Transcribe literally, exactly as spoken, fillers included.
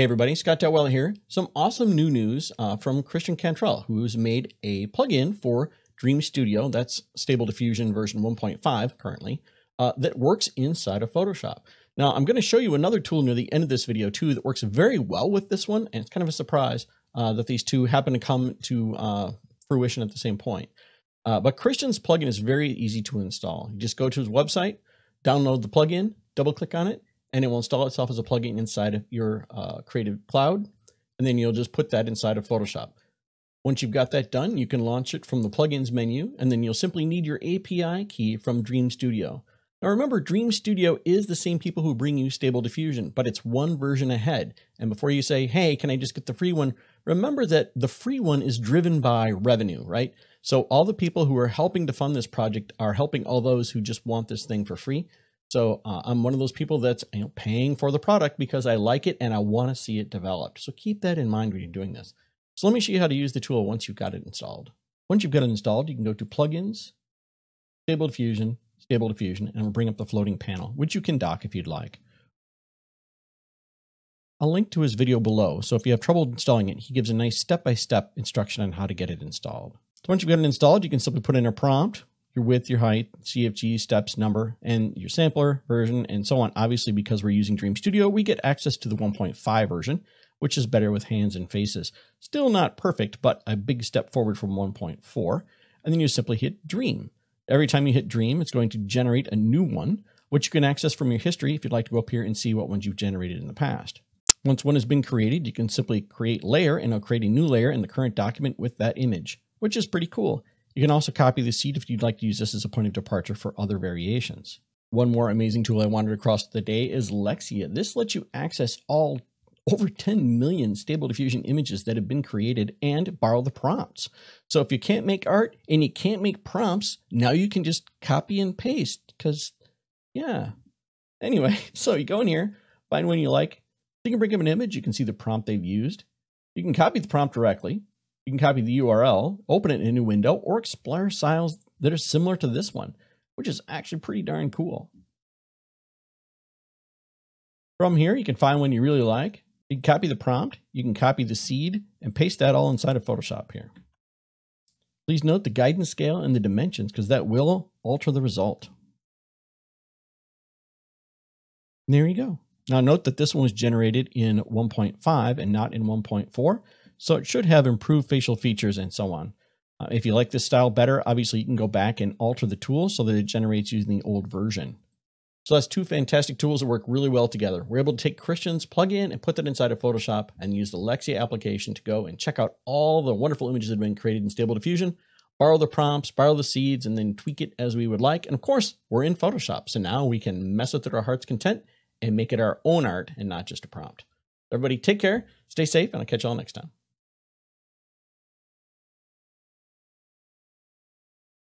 Hey everybody, Scott Detweiler here. Some awesome new news uh, from Christian Cantrell, who's made a plugin for Dream Studio, that's Stable Diffusion version one point five currently, uh, that works inside of Photoshop. Now I'm going to show you another tool near the end of this video too that works very well with this one, and it's kind of a surprise uh, that these two happen to come to uh, fruition at the same point. Uh, but Christian's plugin is very easy to install. You just go to his website, download the plugin, double click on it, and it will install itself as a plugin inside of your uh, Creative Cloud. And then you'll just put that inside of Photoshop. Once you've got that done, you can launch it from the plugins menu, and then you'll simply need your A P I key from Dream Studio. Now remember, Dream Studio is the same people who bring you Stable Diffusion, but it's one version ahead. And before you say, hey, can I just get the free one? Remember that the free one is driven by revenue, right? So all the people who are helping to fund this project are helping all those who just want this thing for free. So uh, I'm one of those people that's you know, paying for the product because I like it and I want to see it developed. So keep that in mind when you're doing this. So let me show you how to use the tool once you've got it installed. Once you've got it installed, you can go to Plugins, Stable Diffusion, Stable Diffusion, and we'll bring up the floating panel, which you can dock if you'd like. I'll link to his video below. So if you have trouble installing it, he gives a nice step-by-step instruction on how to get it installed. So once you've got it installed, you can simply put in a prompt, your width, your height, C F G, steps, number, and your sampler version, and so on. Obviously, because we're using Dream Studio, we get access to the one point five version, which is better with hands and faces. Still not perfect, but a big step forward from one point four. And then you simply hit Dream. Every time you hit Dream, it's going to generate a new one, which you can access from your history if you'd like to go up here and see what ones you've generated in the past. Once one has been created, you can simply create layer, and it'll create a new layer in the current document with that image, which is pretty cool. You can also copy the seed if you'd like to use this as a point of departure for other variations. One more amazing tool I wandered across today is Lexica. This lets you access all over ten million Stable Diffusion images that have been created and borrow the prompts. So if you can't make art and you can't make prompts, now you can just copy and paste because, yeah. Anyway, so you go in here, find one you like. You can bring up an image. You can see the prompt they've used. You can copy the prompt directly. You can copy the U R L, open it in a new window, or explore styles that are similar to this one, which is actually pretty darn cool. From here, you can find one you really like. You can copy the prompt, you can copy the seed, and paste that all inside of Photoshop here. Please note the guidance scale and the dimensions, because that will alter the result. And there you go. Now note that this one was generated in one point five and not in one point four. So it should have improved facial features and so on. Uh, if you like this style better, obviously you can go back and alter the tool so that it generates using the old version. So that's two fantastic tools that work really well together. We're able to take Christian's plugin and put that inside of Photoshop and use the Lexica application to go and check out all the wonderful images that have been created in Stable Diffusion, borrow the prompts, borrow the seeds, and then tweak it as we would like. And of course, we're in Photoshop. So now we can mess with it to our heart's content and make it our own art and not just a prompt. Everybody take care, stay safe, and I'll catch you all next time.